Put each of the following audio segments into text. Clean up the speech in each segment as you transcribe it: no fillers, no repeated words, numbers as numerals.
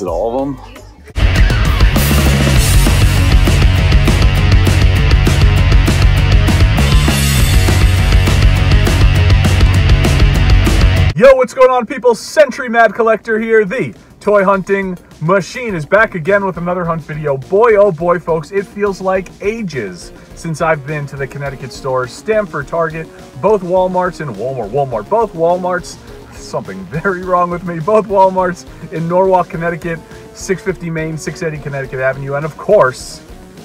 Is it all of them? Yo, what's going on, people? Sentry Mad Collector here. The toy hunting machine is back again with another hunt video. Boy, oh boy, folks, it feels like ages since I've been to the Connecticut store, Stamford Target, both Walmarts and both Walmarts. Something very wrong with me. Both Walmarts in Norwalk, Connecticut, 650 Main, 680 Connecticut Avenue, and of course,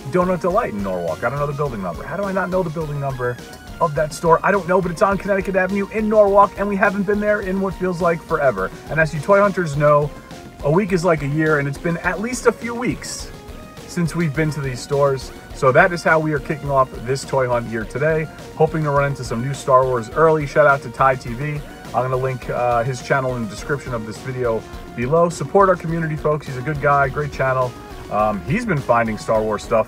Donut Delight in Norwalk. I don't know the building number. How do I not know the building number of that store? I don't know, but it's on Connecticut Avenue in Norwalk, and we haven't been there in what feels like forever. And as you toy hunters know, a week is like a year, and it's been at least a few weeks since we've been to these stores. So that is how we are kicking off this toy hunt here today, hoping to run into some new Star Wars early. Shout out to tytv. I'm going to link his channel in the description of this video below. Support our community, folks. He's a good guy, great channel. He's been finding Star Wars stuff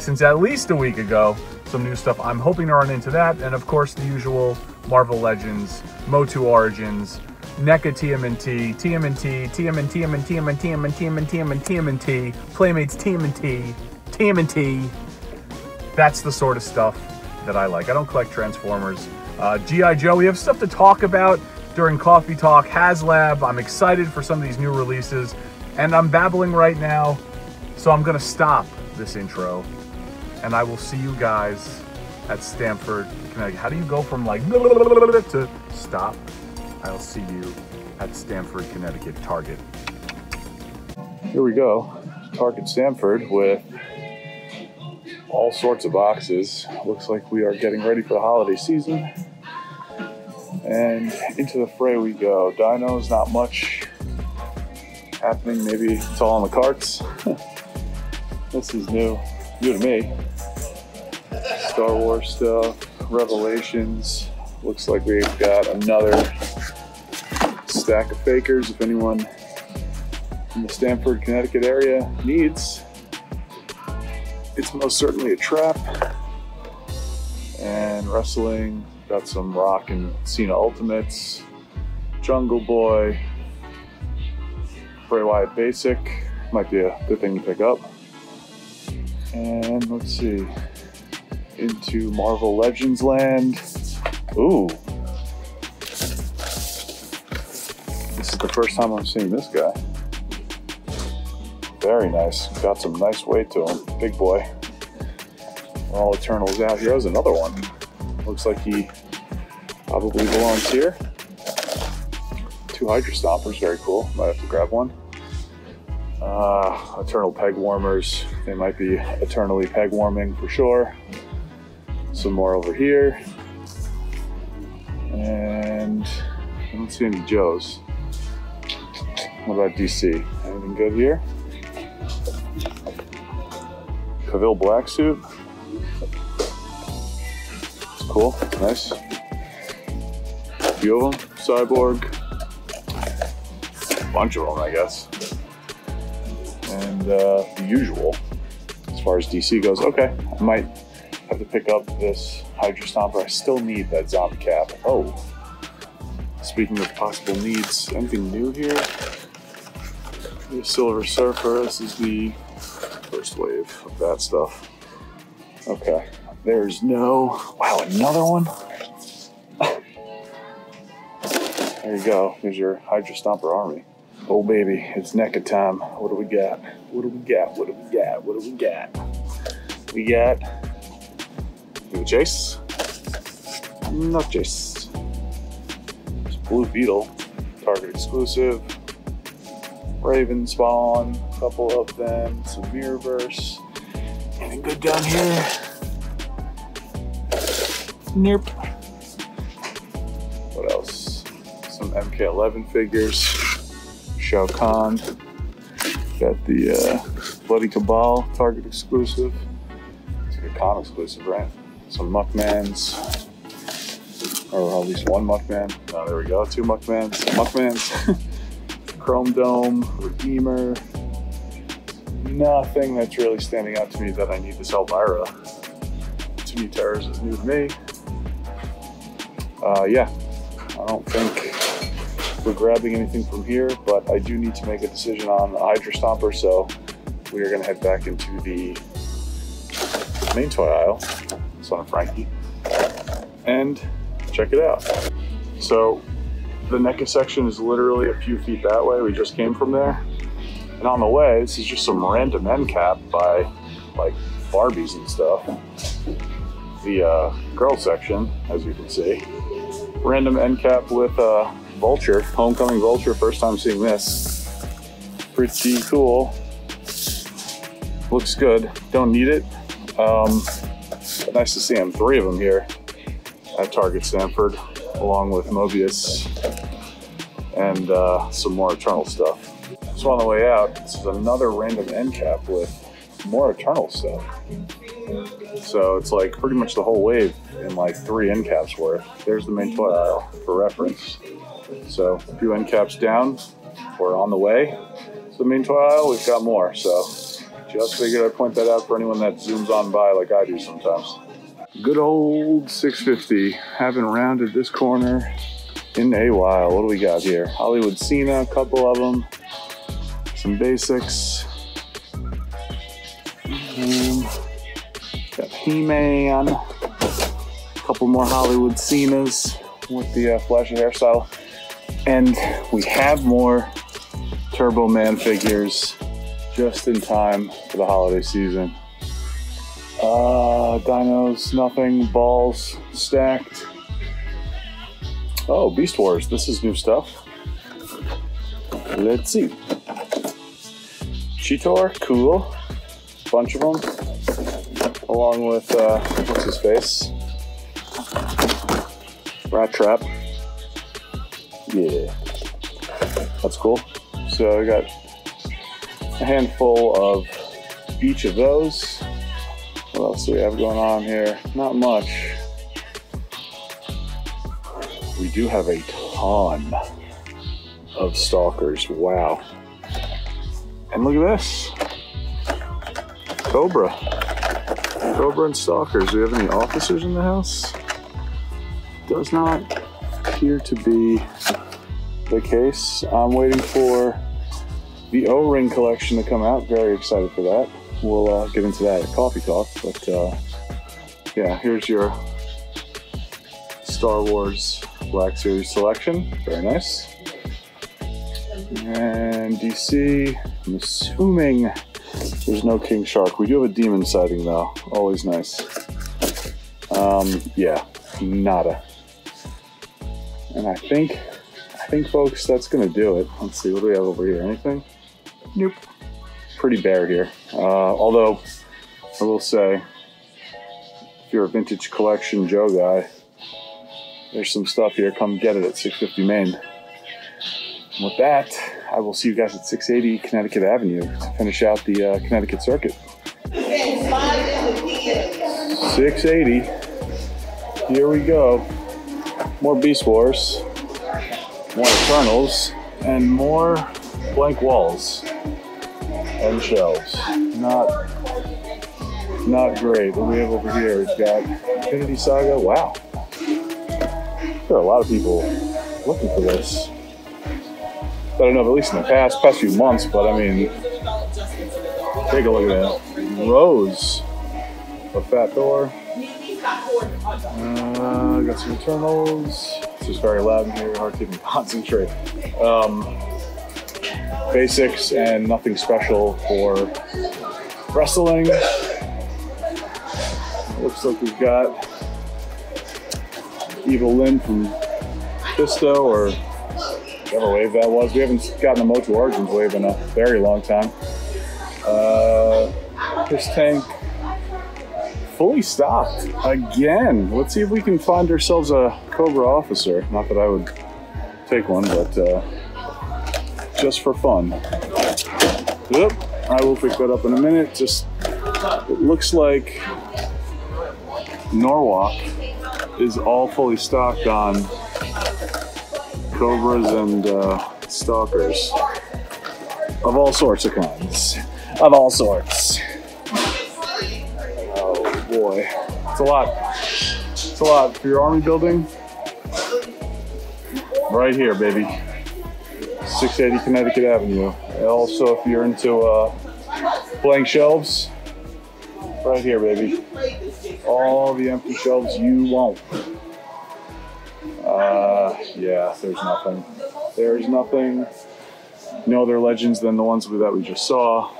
since at least a week ago. Some new stuff. I'm hoping to run into that. And of course, the usual Marvel Legends, MOTU Origins, NECA TMNT, Playmates TMNT. That's the sort of stuff that I like. I don't collect Transformers. G.I. Joe, we have stuff to talk about during Coffee Talk, HasLab. I'm excited for some of these new releases, and I'm babbling right now, so I'm going to stop this intro, and I will see you guys at Stamford, Connecticut. How do you go from like to stop? I'll see you at Stamford, Connecticut, Target. Here we go, Target Stamford with all sorts of boxes. Looks like we are getting ready for the holiday season. And into the fray we go. Dinos, not much happening. Maybe it's all on the carts. This is new to me. Star Wars stuff, Revelations. Looks like we've got another stack of fakers. If anyone in the Stamford, Connecticut area needs, it's most certainly a trap. And wrestling, got some Rock and Cena Ultimates, Jungle Boy, Bray Wyatt Basic, might be a good thing to pick up. And let's see, into Marvel Legends land. Ooh, this is the first time I'm seeing this guy. Very nice. Got some nice weight to him. Big boy. All Eternals out here. There's another one. Looks like he probably belongs here. Two Hydra Stompers. Very cool. Might have to grab one. Eternal Peg Warmers. They might be eternally peg warming for sure. Some more over here. And I don't see any Joes. What about DC? Anything good here? Cavill black suit. It's cool, nice. A few of them. Cyborg. A bunch of them, I guess. And the usual, as far as DC goes. Okay, I might have to pick up this Hydra Stomper. I still need that zombie cap. Oh, speaking of possible needs, anything new here? The Silver Surfer. This is the first wave of that stuff. Okay, there's no, wow, another one. There you go. Here's your Hydra Stomper army. Oh baby, it's NECA time. What do we got? What do we got? What do we got? What do we got? We got the Jace. Not Jace. It's Blue Beetle, Target exclusive. Raven Spawn, a couple of them, some Mirrorverse. Anything good down here? Nope. What else? Some MK11 figures. Shao Kahn. Got the Bloody Cabal, Target exclusive. It's like a con exclusive, right? Some Muckmans. Or at least one Muckman. Oh, there we go, two Muckmans. Muckmans. Chrome Dome, Redeemer, nothing that's really standing out to me that I need this Elvira. To me, Terrors is new to me. Yeah, I don't think we're grabbing anything from here, but I do need to make a decision on the Hydra Stomper, so we are going to head back into the main toy aisle, Son of Frankie, and check it out. So the NECA section is literally a few feet that way. We just came from there. And on the way, this is just some random end cap by like Barbies and stuff. The girl section, as you can see. Random end cap with Vulture, Homecoming Vulture, first time seeing this. Pretty cool. Looks good, don't need it. Nice to see them, three of them here at Target Stamford, along with Mobius and some more Eternal stuff. So on the way out, this is another random end cap with more Eternal stuff. So it's like pretty much the whole wave in like three end caps worth. There's the main toy aisle for reference. So a few end caps down, we're on the way to the main toy aisle, we've got more. So just figured I'd point that out for anyone that zooms on by like I do sometimes. Good old 650. Haven't rounded this corner in a while. What do we got here? Hollywood Cena, a couple of them. Some basics. Got He-Man. A couple more Hollywood Cenas with the flashy hairstyle. And we have more Turbo Man figures. Just in time for the holiday season. Dinos, nothing, balls, stacked. Oh, Beast Wars, this is new stuff. Let's see. Cheetor, cool, bunch of them. Along with, what's his face? Rat Trap, yeah, that's cool. So we got a handful of each of those. What else do we have going on here? Not much. We do have a ton of Stalkers, wow. And look at this, Cobra. Cobra and Stalkers. Do we have any officers in the house? Does not appear to be the case. I'm waiting for the O-ring collection to come out. Very excited for that. We'll get into that at Coffee Talk, but yeah, here's your Star Wars Black Series selection. Very nice. And DC, I'm assuming there's no King Shark. We do have a demon sighting though, always nice. Yeah, nada. And I think folks, that's gonna do it. Let's see, what do we have over here, anything? Nope. Pretty bare here. Although, I will say, if you're a Vintage Collection Joe guy, there's some stuff here. Come get it at 650 Main. And with that, I will see you guys at 680 Connecticut Avenue to finish out the Connecticut circuit. 680. Here we go. More Beast Wars. More Eternals, and more blank walls and shelves. Not great. What do we have over here? We've got Infinity Saga. Wow. There are a lot of people looking for this. I don't know, at least in the past few months, but I mean, take a look at that. Rows of Fat Thor. Got some Eternals. It's very loud in here, hard to even concentrate. Basics and nothing special for wrestling. Looks like we've got Evil Lynn from Fisto, or whatever wave that was. We haven't gotten a MOTU Origins wave in a very long time. This tank fully stocked again. Let's see if we can find ourselves a Cobra officer. Not that I would take one, but just for fun. Yep, I will pick that up in a minute. Just, it looks like Norwalk is all fully stocked on Cobras and Stalkers of all sorts of kinds, of all sorts. Boy, it's a lot. It's a lot for your army building. Right here, baby. 680 Connecticut Avenue. And also, if you're into blank shelves, right here, baby. All the empty shelves you want. Yeah, there's nothing. There's nothing. No other legends than the ones that we just saw.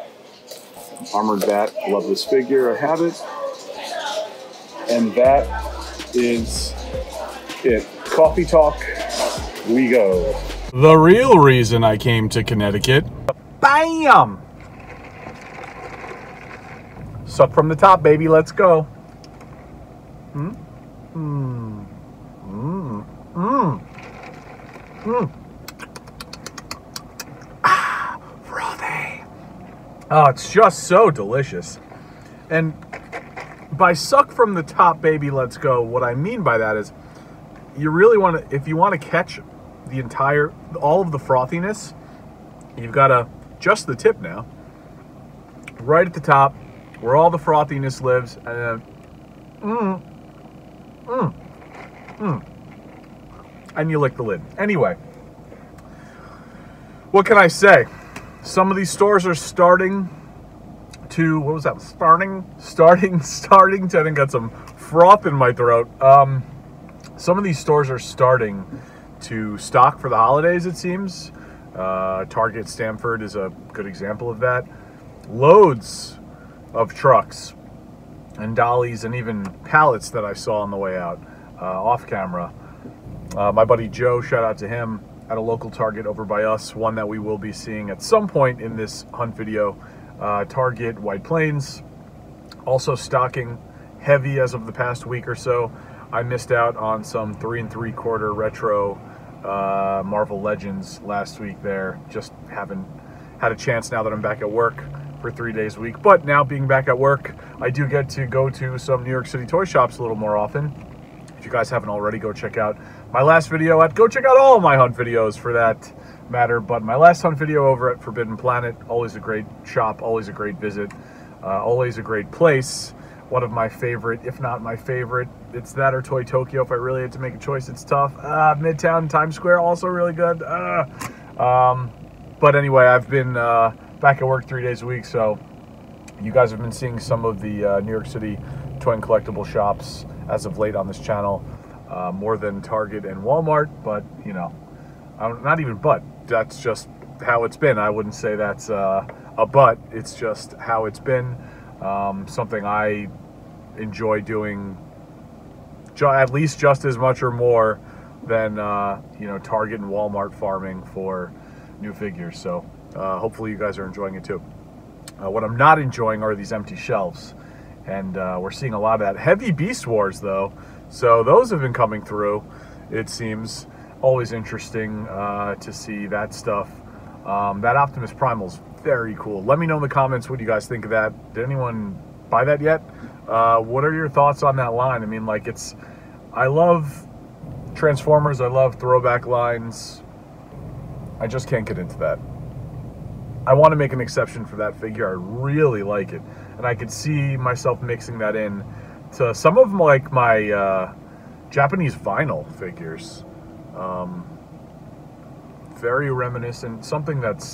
Armored Bat, love this figure, I have it. And that is it. Coffee talk, we go. The real reason I came to Connecticut. Bam! Suck from the top, baby, let's go. Mm. Mm. Mm. Mm. Mm. Ah, frothy. Oh, it's just so delicious. And by suck from the top, baby, let's go, what I mean by that is you really want to, if you want to catch the entire, all of the frothiness, you've got to, just the tip now, right at the top, where all the frothiness lives, and then, and you lick the lid. Anyway, what can I say? Some of these stores are starting to, what was that? Starting to, I think I got some froth in my throat. Some of these stores are starting to stock for the holidays, it seems. Target Stamford is a good example of that. Loads of trucks and dollies and even pallets that I saw on the way out, off camera. My buddy Joe, shout out to him, at a local Target over by us, one that we will be seeing at some point in this hunt video. Target White Plains, also stocking heavy as of the past week or so. I missed out on some 3 3/4 retro Marvel Legends last week there. Just haven't had a chance now that I'm back at work for 3 days a week. But now being back at work, I do get to go to some New York City toy shops a little more often. If you guys haven't already, go check out my last video at, go check out all of my hunt videos for that matter, but my last hunt video over at Forbidden Planet, always a great shop, always a great visit, always a great place. One of my favorite, if not my favorite, it's that or Toy Tokyo. If I really had to make a choice, it's tough. Midtown, Times Square, also really good. But anyway, I've been back at work 3 days a week, so you guys have been seeing some of the New York City toy and collectible shops as of late on this channel, more than Target and Walmart, but, you know, not even but. That's just how it's been. I wouldn't say that's a but. It's just how it's been. Something I enjoy doing at least just as much or more than, you know, Target and Walmart farming for new figures. So hopefully you guys are enjoying it too. What I'm not enjoying are these empty shelves. And we're seeing a lot of that. Heavy Beast Wars, though. So those have been coming through, it seems. Always interesting to see that stuff. That Optimus Primal's very cool. Let me know in the comments what you guys think of that. Did anyone buy that yet? What are your thoughts on that line? I mean, like, it's, I love Transformers, I love throwback lines. I just can't get into that. I want to make an exception for that figure. I really like it, and I could see myself mixing that in to some of like my Japanese vinyl figures. Very reminiscent, something that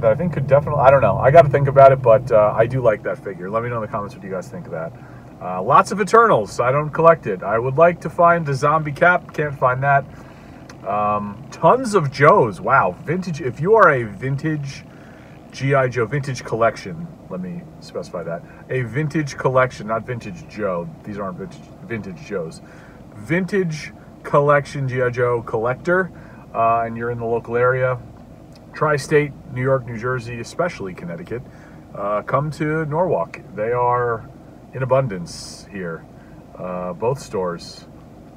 I think could definitely, I don't know, I got to think about it, but I do like that figure. Let me know in the comments what you guys think of that. Lots of Eternals. I don't collect it. I would like to find a zombie Cap. Can't find that. Tons of Joes. Wow. Vintage. If you are a vintage G.I. Joe, vintage collection, let me specify that. A vintage collection, not vintage Joe. These aren't vintage Joes. Vintage collection G.I. Joe collector, and you're in the local area, tri-state, New York, New Jersey, especially Connecticut, come to Norwalk. They are in abundance here. Both stores,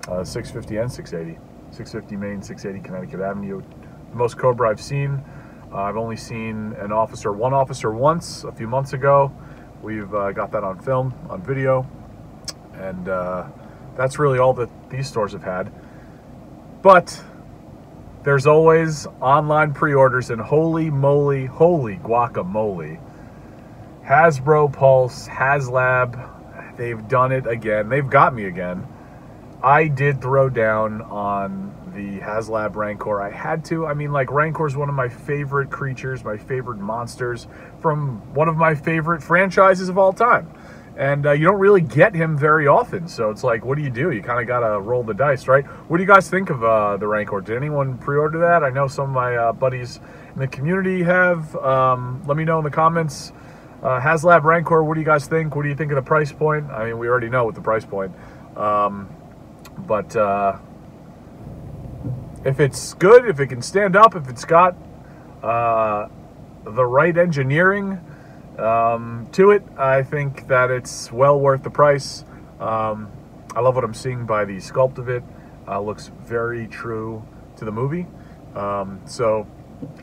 650 and 680. 650 Main, 680 Connecticut Avenue. The most Cobra I've seen. I've only seen one officer once a few months ago. We've got that on film, on video. And that's really all that these stores have had. But there's always online pre-orders, and holy moly, holy guacamole. Hasbro Pulse, HasLab, they've done it again. They've got me again. I did throw down on the HasLab Rancor. I had to. I mean, like, Rancor is one of my favorite creatures, my favorite monsters from one of my favorite franchises of all time. And you don't really get him very often, so it's like, what do? You kind of got to roll the dice, right? What do you guys think of the Rancor? Did anyone pre-order that? I know some of my buddies in the community have. Let me know in the comments. HasLab Rancor, what do you guys think? What do you think of the price point? I mean, we already know what the price point. If it's good, if it can stand up, if it's got the right engineering to it, I think that it's well worth the price. I love what I'm seeing by the sculpt of it. Looks very true to the movie. So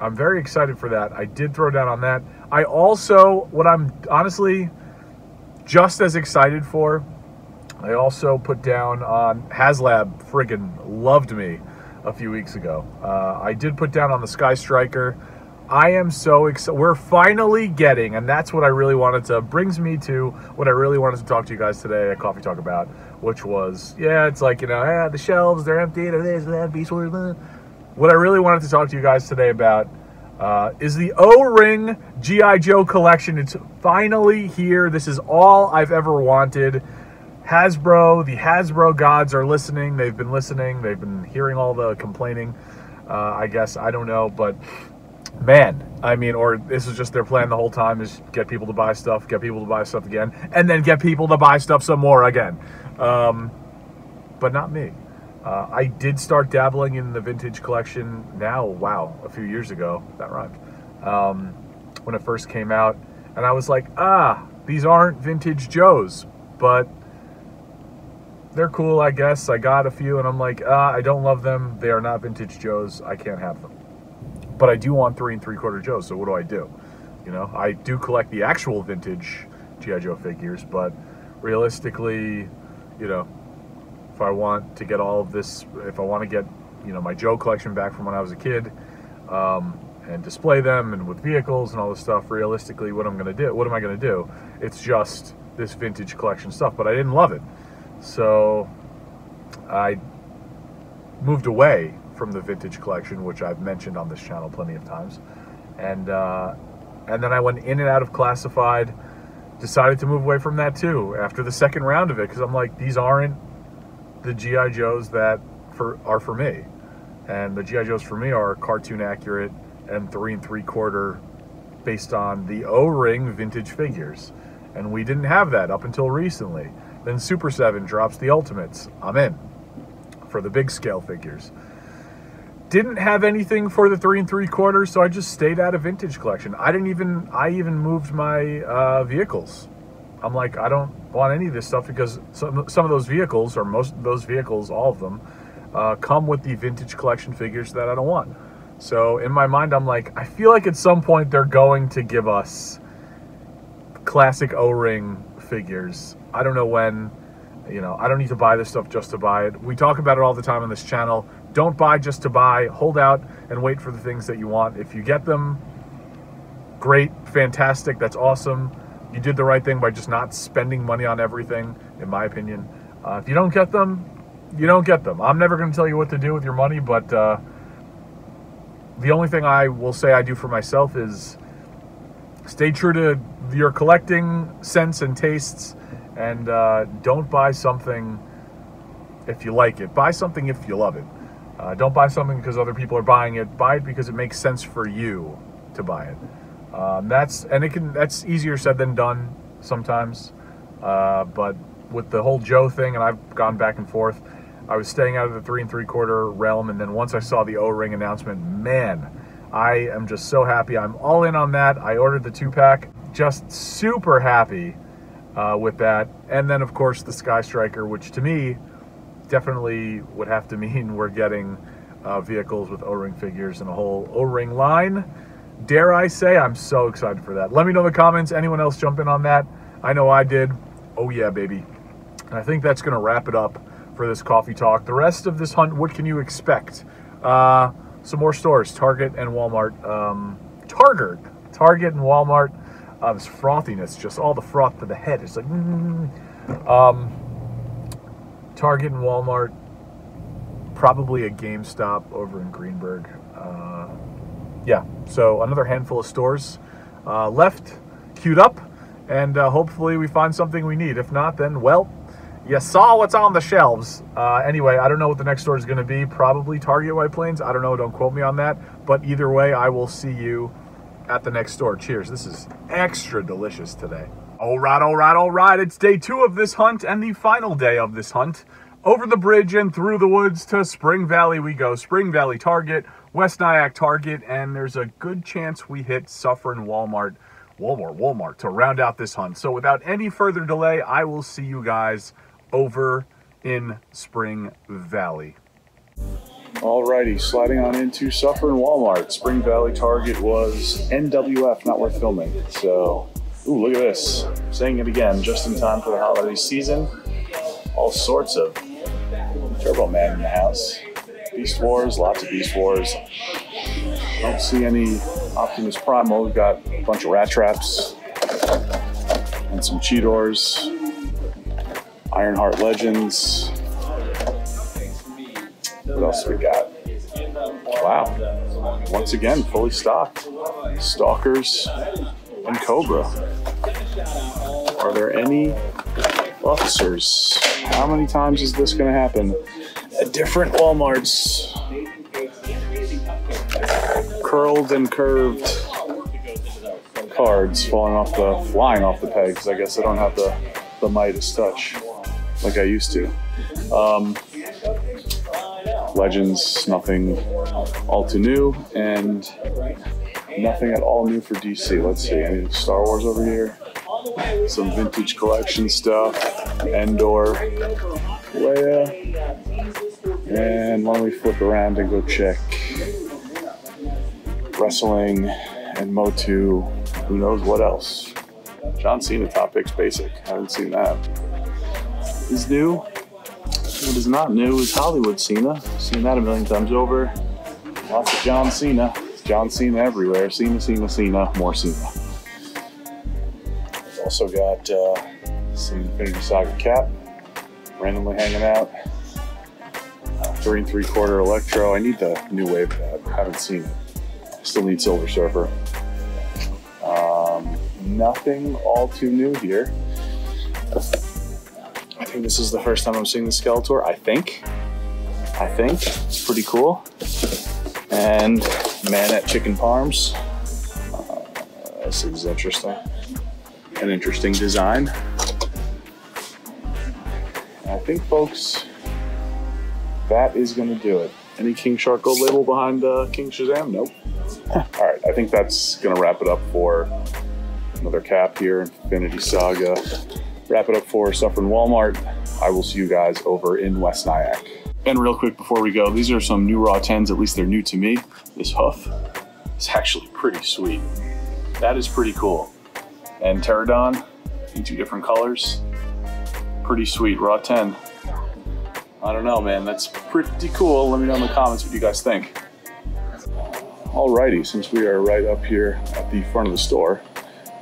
I'm very excited for that. I did throw down on that. I also, what I'm honestly just as excited for, I also put down on HasLab friggin' loved me a few weeks ago. I did put down on the Sky Striker. I am so excited. We're finally getting, and that's what I really wanted to, brings me to what I really wanted to talk to you guys today at Coffee Talk about, which was, yeah, it's like, you know, ah, the shelves, they're empty, they're this, that, Beast Wars. What I really wanted to talk to you guys today about is the O-ring G.I. Joe collection. It's finally here. This is all I've ever wanted. Hasbro, the Hasbro gods are listening. They've been listening. They've been hearing all the complaining, I guess. I don't know, but man, I mean, or this is just their plan the whole time, is get people to buy stuff, get people to buy stuff again, and then get people to buy stuff some more again. But not me. I did start dabbling in the vintage collection now, wow, a few years ago. That rhymed. When it first came out, and I was like, ah, these aren't vintage Joes, but they're cool, I guess. I got a few, and I'm like, ah, I don't love them. They are not vintage Joes. I can't have them. But I do want 3 3/4 Joes, so what do? You know, I do collect the actual vintage G.I. Joe figures, but realistically, you know, if I want to get all of this, if I want to get, you know, my Joe collection back from when I was a kid, and display them and with vehicles and all this stuff, realistically, what I'm going to do, what am I going to do? It's just this vintage collection stuff, but I didn't love it. So I moved away from the vintage collection, which I've mentioned on this channel plenty of times. And then I went in and out of classified, decided to move away from that too after the second round of it, because I'm like, these aren't the G.I. Joes that are for me. And the G.I. Joes for me are cartoon accurate and 3 3/4 based on the O-ring vintage figures. And we didn't have that up until recently. Then Super 7 drops the Ultimates. I'm in for the big scale figures. Didn't have anything for the 3 3/4, so I just stayed out of vintage collection. I even moved my vehicles. I'm like, I don't want any of this stuff, because some of those vehicles, or most of those vehicles, all of them, come with the vintage collection figures that I don't want. So in my mind, I'm like, I feel like at some point they're going to give us classic O-ring figures. I don't know when. You know, I don't need to buy this stuff just to buy it. We talk about it all the time on this channel. Don't buy just to buy. Hold out and wait for the things that you want. If you get them, great, fantastic, that's awesome. You did the right thing by just not spending money on everything, in my opinion. If you don't get them, you don't get them. I'm never going to tell you what to do with your money, but the only thing I will say I do for myself is stay true to your collecting sense and tastes, and don't buy something if you like it. Buy something if you love it. Don't buy something because other people are buying it. Buy it because it makes sense for you to buy it. That's easier said than done sometimes. But with the whole Joe thing, and I've gone back and forth, I was staying out of the 3 3/4 realm, and then once I saw the O-ring announcement, man, I am just so happy. I'm all in on that. I ordered the 2-pack. Just super happy with that. And then, of course, the Sky Striker, which to me definitely would have to mean we're getting vehicles with O-ring figures and a whole O-ring line. Dare I say, I'm so excited for that. Let me know in the comments. Anyone else jump in on that? I know I did. Oh, yeah, baby. And I think that's going to wrap it up for this coffee talk. The rest of this hunt, what can you expect? Some more stores, Target and Walmart. Target and Walmart. This frothiness, just all the froth to the head. It's like, Target and Walmart. probably a GameStop over in Greenberg. Yeah, so another handful of stores left, queued up, and hopefully we find something we need. If not, then, well, you saw what's on the shelves. Anyway, I don't know what the next store is going to be. Probably Target White Plains. I don't know. Don't quote me on that. But either way, I will see you at the next store. Cheers. This is extra delicious today. All right, all right, all right. It's day two of this hunt and the final day of this hunt. Over the bridge and through the woods to Spring Valley we go. Spring Valley Target, West Nyack Target, and there's a good chance we hit Suffern Walmart. Walmart to round out this hunt. So without any further delay, I will see you guys over in Spring Valley. Alrighty, sliding on into Suffern Walmart. Spring Valley Target was NWF, not worth filming. So, ooh, look at this. Saying it again, just in time for the holiday season. All sorts of Turbo Man in the house. Beast Wars, lots of Beast Wars. Don't see any Optimus Primal. We've got a bunch of rat traps and some Cheetors, Ironheart Legends. What else we got? Wow. Once again, fully stocked. Stalkers and Cobra. Are there any officers? How many times is this going to happen? At different Walmarts. Curled and curved cards falling off the, flying off the pegs. I guess I don't have the Midas touch like I used to. Legends, nothing all too new, and nothing at all new for DC. Let's see, any Star Wars over here? Some vintage collection stuff, Endor, Leia, and why don't we flip around and go check wrestling and MOTU, who knows what else. John Cena Top Picks Basic, haven't seen that. Is new? What is not new is Hollywood Cena. Seen that a million times over. Lots of John Cena. It's John Cena everywhere. Cena, Cena, Cena, more Cena. Also got some Infinity Saga cap randomly hanging out. 3 3/4 Electro. I need the new wave of that. I haven't seen it. Still need Silver Surfer. Nothing all too new here. I think this is the first time I'm seeing the Skeletor. I think. It's pretty cool. And Man at Chicken Parms. This is interesting. An interesting design. I think, folks, that is going to do it. Any King Shark gold label behind King Shazam? Nope. All right, I think that's going to wrap it up for another cap here, Infinity Saga. Wrap it up for Suffern Walmart. I will see you guys over in West Nyack. And real quick before we go, these are some new Raw 10s, at least they're new to me. This hoof is actually pretty sweet. That is pretty cool. And Pterodon in 2 different colors. Pretty sweet, Raw 10. I don't know, man, that's pretty cool. Let me know in the comments what you guys think. Alrighty, since we are right up here at the front of the store,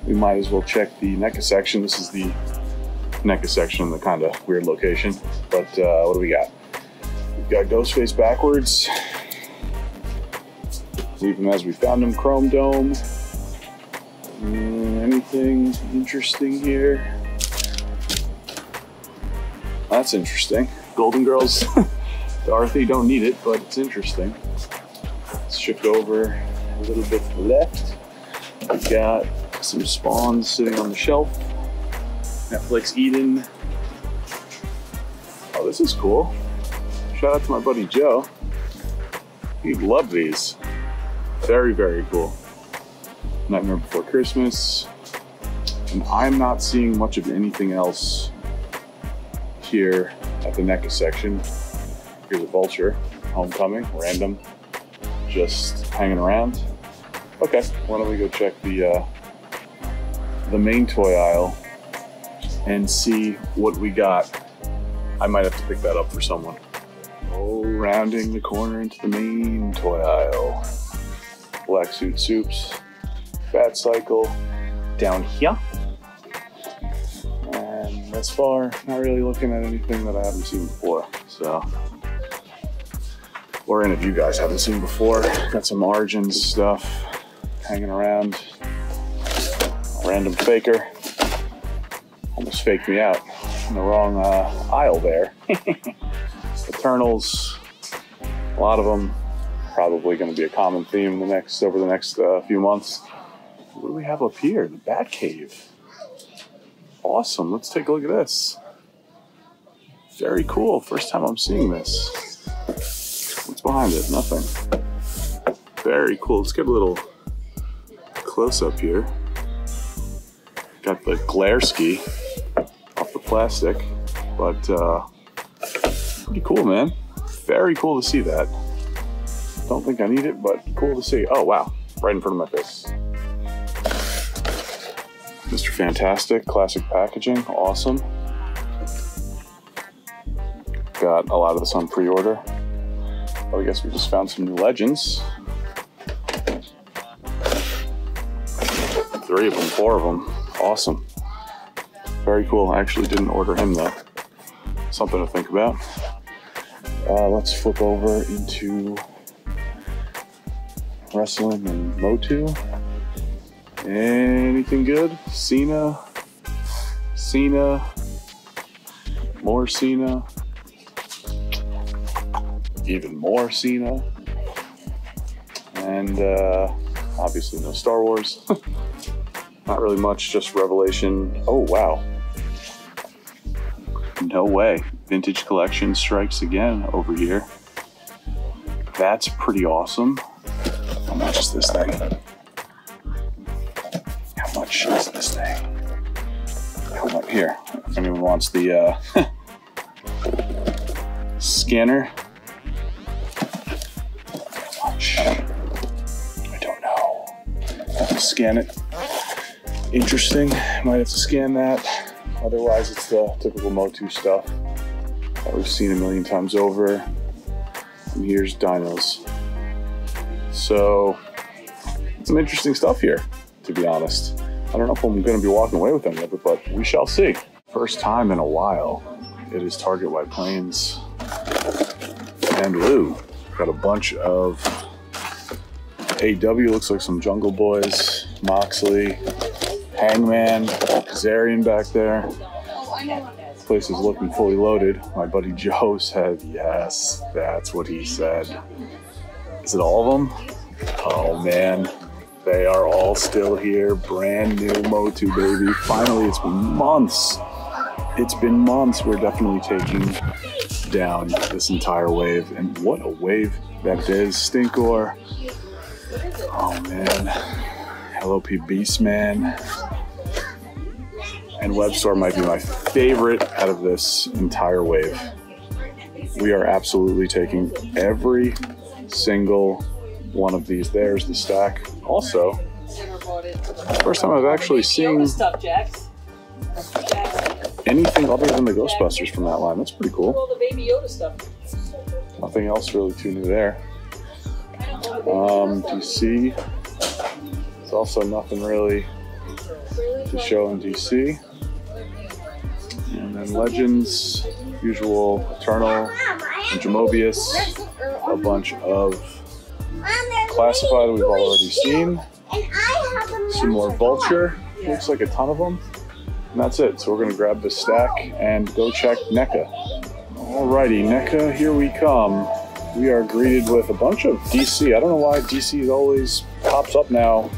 we might as well check the NECA section. This is the NECA section in the kind of weird location, but what do we got? We've got Ghostface backwards, leave them as we found them, Chrome Dome. Anything interesting here? That's interesting. Golden Girls, Dorothy, don't need it, but it's interesting. Let's shift over a little bit to the left. We've got some Spawns sitting on the shelf. Netflix Eden. Oh, this is cool. Shout out to my buddy Joe. He'd love these. Very, very cool. Nightmare Before Christmas. And I'm not seeing much of anything else here at the NECA section. Here's a Vulture, Homecoming, random, just hanging around. Okay, why don't we go check the main toy aisle and see what we got. I might have to pick that up for someone. Oh, rounding the corner into the main toy aisle. Black Suit Soups, Fat Cycle, down here. And thus far, not really looking at anything that I haven't seen before. So or any of you guys haven't seen before. Got some Origins stuff hanging around. Random faker almost faked me out in the wrong aisle there. Eternals, a lot of them, probably going to be a common theme the next over the next few months. What do we have up here? The Batcave. Awesome. Let's take a look at this. Very cool. First time I'm seeing this. What's behind it? Nothing. Very cool. Let's get a little close up here. Got the glare ski off the plastic, but pretty cool, man. Very cool to see that. Don't think I need it, but cool to see. Oh, wow. Right in front of my face. Mr. Fantastic, classic packaging. Awesome. Got a lot of this on pre-order. Well, I guess we just found some new Legends. Three of them, four of them. Awesome. Very cool. I actually didn't order him though. Something to think about. Let's flip over into wrestling and MOTU. Anything good? Cena. Cena. More Cena. Even more Cena. And obviously no Star Wars. Not really much, just Revelation. Oh, wow. No way. Vintage Collection strikes again over here. That's pretty awesome. How much is this thing? How much is this thing? Hold up here. If anyone wants the scanner. How much? I don't know. Scan it. Interesting, might have to scan that. Otherwise, it's the typical MOTU stuff that we've seen a million times over. And here's Dinos. So, some interesting stuff here, to be honest. I don't know if I'm gonna be walking away with any of it, but we shall see. First time in a while, it is Target White Plains and Lou. Got a bunch of AW, looks like some Jungle Boys, Moxley, Hangman, Kazarian back there. This place is looking fully loaded. My buddy Joe said, yes, that's what he said. Is it all of them? Oh man, they are all still here. Brand new MOTU, baby. Finally, it's been months. It's been months. We're definitely taking down this entire wave. And what a wave that is. Stinkor. Oh man. LOP Beastman. And Web Store might be my favorite out of this entire wave. We are absolutely taking every single one of these. There's the stack. Also, first time I've actually seen anything other than the Ghostbusters from that line. That's pretty cool. Nothing else really too new there. DC. Also nothing really to show in DC. And then Legends, usual Eternal, and Jamobius, a bunch of Classified we've already seen. Some more Vulture, looks like a ton of them. And that's it, so we're gonna grab this stack and go check NECA. Alrighty, NECA, here we come. We are greeted with a bunch of DC. I don't know why DC always pops up now.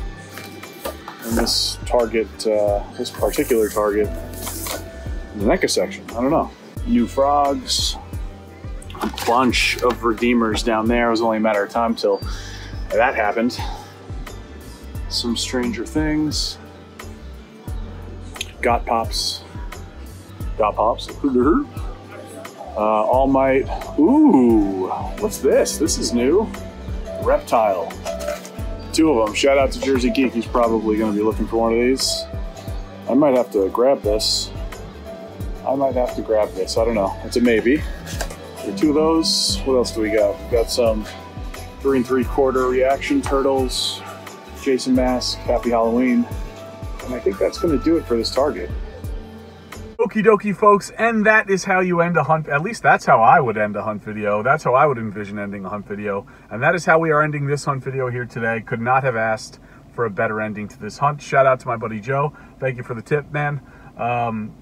In this Target, this particular Target, in the NECA section, I don't know. New Frogs, a bunch of Redeemers down there. It was only a matter of time till that happened. Some Stranger Things, Got Pops, All Might. Ooh, what's this? This is new, Reptile. Two of them. Shout out to Jersey Geek. He's probably going to be looking for one of these. I might have to grab this. I don't know. It's a maybe. Two of those. What else do we got? We've got some 3 3/4 reaction turtles, Jason Mask, Happy Halloween. And I think that's going to do it for this Target. Okie dokie, folks, and that is how you end a hunt. At least that's how I would end a hunt video. That's how I would envision ending a hunt video. And that is how we are ending this hunt video here today. Could not have asked for a better ending to this hunt. Shout out to my buddy Joe. Thank you for the tip, man.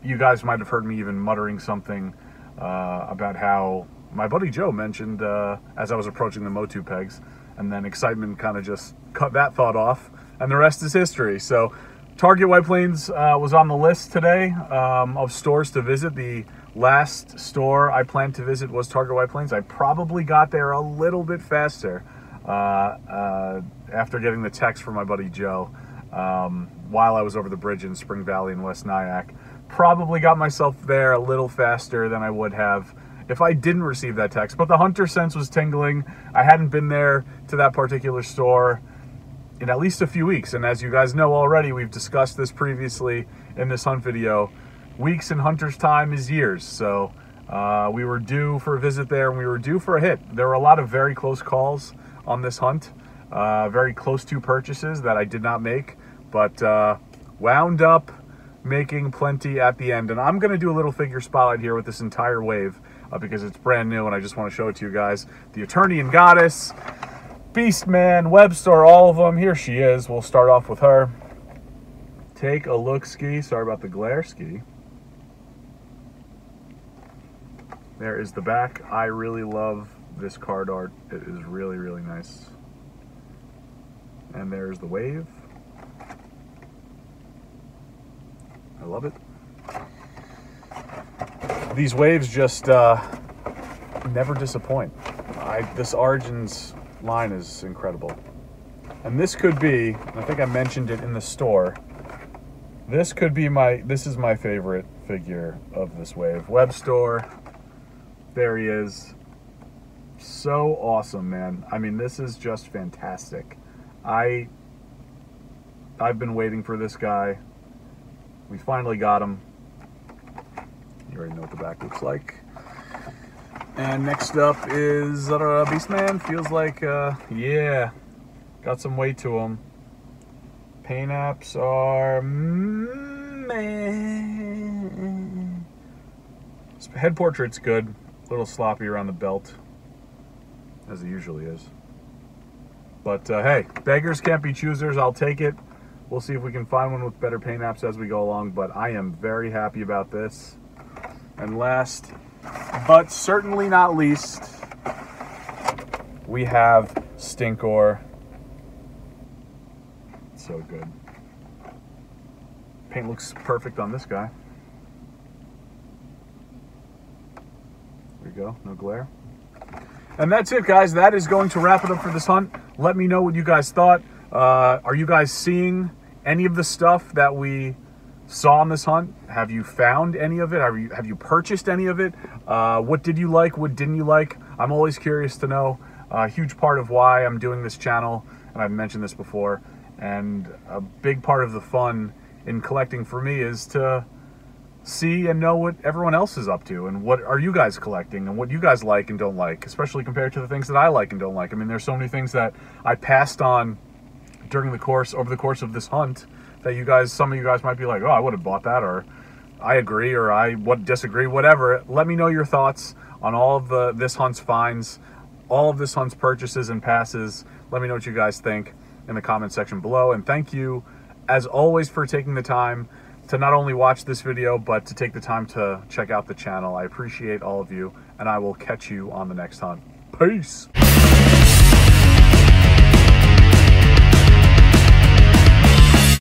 You guys might have heard me even muttering something about how my buddy Joe mentioned as I was approaching the MOTU pegs, and then excitement kind of just cut that thought off, and the rest is history. So Target White Plains was on the list today of stores to visit. The last store I planned to visit was Target White Plains. I probably got there a little bit faster after getting the text from my buddy Joe while I was over the bridge in Spring Valley in West Nyack. Probably got myself there a little faster than I would have if I didn't receive that text. But the hunter sense was tingling. I hadn't been there to that particular store in at least a few weeks, and as you guys know already, we've discussed this previously in this hunt video, weeks in hunter's time is years. So we were due for a visit there, and we were due for a hit. There were a lot of very close calls on this hunt, very close to purchases that I did not make, but wound up making plenty at the end. And I'm going to do a little figure spotlight here with this entire wave because it's brand new, and I just want to show it to you guys. The Eternian Goddess, Beast Man, Webster, all of them. Here she is. We'll start off with her. Take a look, Ski. Sorry about the glare, Ski. There is the back. I really love this card art. It is really, really nice. And there's the wave. I love it. These waves just never disappoint. This Origins line is incredible. And this could be, I think I mentioned it in the store, this could be this is my favorite figure of this wave. Webstore, there he is. So awesome, man. I mean, this is just fantastic. I've been waiting for this guy. We finally got him. You already know what the back looks like. And next up is Beastman. Feels like, yeah, got some weight to him. Paint apps are... Head portrait's good. A little sloppy around the belt, as it usually is. But, hey, beggars can't be choosers. I'll take it. We'll see if we can find one with better paint apps as we go along. But I am very happy about this. And last, but certainly not least, we have Stinkor. So good. Paint looks perfect on this guy. There you go, no glare. And that's it, guys. That is going to wrap it up for this hunt. Let me know what you guys thought. Are you guys seeing any of the stuff that we saw on this hunt? Have you found any of it? Have you purchased any of it? What did you like? What didn't you like? I'm always curious to know. A huge part of why I'm doing this channel, and I've mentioned this before, and a big part of the fun in collecting for me is to see and know what everyone else is up to, and what are you guys collecting, and what you guys like and don't like, especially compared to the things that I like and don't like. I mean, there's so many things that I passed on during the course, over the course of this hunt, that you guys, some of you guys might be like, oh, I would have bought that, or I agree, or I disagree, whatever. Let me know your thoughts on all of this hunt's finds, all of this hunt's purchases and passes. Let me know what you guys think in the comment section below. And thank you, as always, for taking the time to not only watch this video, but to take the time to check out the channel. I appreciate all of you, and I will catch you on the next hunt. Peace!